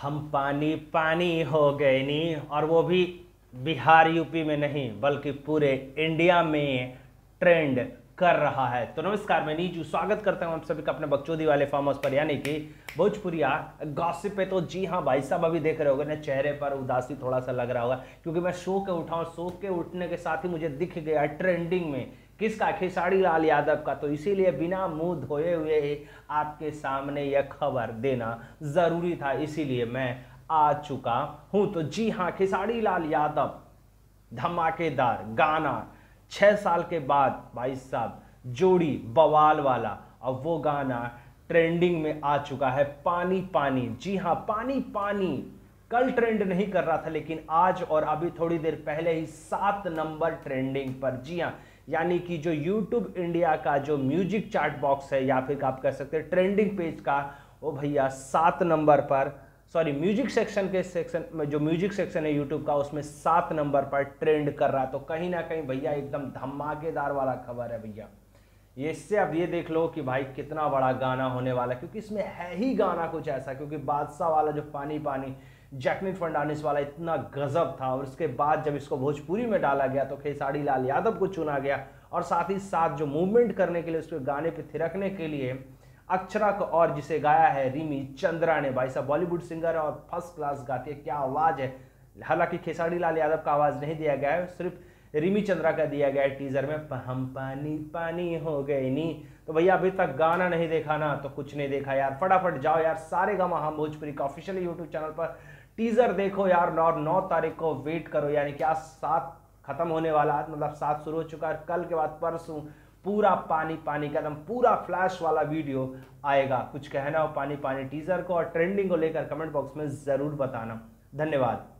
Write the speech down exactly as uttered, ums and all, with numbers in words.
हम पानी पानी हो गए नी, और वो भी बिहार यूपी में नहीं बल्कि पूरे इंडिया में ट्रेंड कर रहा है। तो नमस्कार, मैं नीजू स्वागत करता हूं आप सभी का अपने बकचोदी वाले फार्म हाउस पर, यानी कि भोजपुरिया गॉसिप पे। तो जी हाँ भाई साहब, अभी देख रहे होगे ना चेहरे पर उदासी थोड़ा सा लग रहा होगा, क्योंकि मैं सो के उठाऊँ, सो के उठने के साथ ही मुझे दिख गया ट्रेंडिंग में किसका, खेसारी लाल यादव का। तो इसीलिए बिना मुंह धोए हुए ही आपके सामने यह खबर देना ज़रूरी था, इसीलिए मैं आ चुका हूँ। तो जी हाँ, खेसारी लाल यादव धमाकेदार गाना छः साल के बाद भाई साहब, जोड़ी बवाल वाला, और वो गाना ट्रेंडिंग में आ चुका है, पानी पानी। जी हाँ, पानी पानी कल ट्रेंड नहीं कर रहा था, लेकिन आज और अभी थोड़ी देर पहले ही सात नंबर ट्रेंडिंग पर। जी हाँ, यानी कि जो YouTube इंडिया का जो म्यूजिक चार्ट बॉक्स है, या फिर आप कह सकते हैं ट्रेंडिंग पेज का, वो भैया सात नंबर पर, सॉरी म्यूजिक सेक्शन के सेक्शन में जो म्यूजिक सेक्शन है YouTube का, उसमें सात नंबर पर ट्रेंड कर रहा। तो कहीं ना कहीं भैया एकदम धमाकेदार वाला खबर है भैया। इससे अब ये देख लो कि भाई कितना बड़ा गाना होने वाला, क्योंकि इसमें है ही गाना कुछ ऐसा, क्योंकि बादशाह वाला जो पानी पानी जैकलिन फर्नांडिस वाला इतना गजब था, और उसके बाद जब इसको भोजपुरी में डाला गया तो खेसारी लाल यादव को चुना गया, और साथ ही साथ जो मूवमेंट करने के लिए, उसके गाने पे थिरकने के लिए अक्षरा को, और जिसे गाया है रिमी चंद्रा ने। भाई साहब बॉलीवुड सिंगर है और फर्स्ट क्लास गाती है, क्या आवाज़ है। हालांकि खेसारी लाल यादव का आवाज़ नहीं दिया गया है, सिर्फ रिमी चंद्रा का दिया गया है टीजर में, हम पानी पानी हो गए नी। तो भैया अभी तक गाना नहीं देखा ना, तो कुछ नहीं देखा यार, फटाफट जाओ यार सारेगामा भोजपुरी का ऑफिशियल यूट्यूब चैनल पर टीजर देखो यार, और नौ तारीख को वेट करो, यानी कि आज सात खत्म होने वाला, मतलब सात शुरू हो चुका है, कल के बाद परसों पूरा पानी पानी का एकदम पूरा फ्लैश वाला वीडियो आएगा। कुछ कहना हो पानी पानी टीजर को और ट्रेंडिंग को लेकर कमेंट बॉक्स में ज़रूर बताना। धन्यवाद।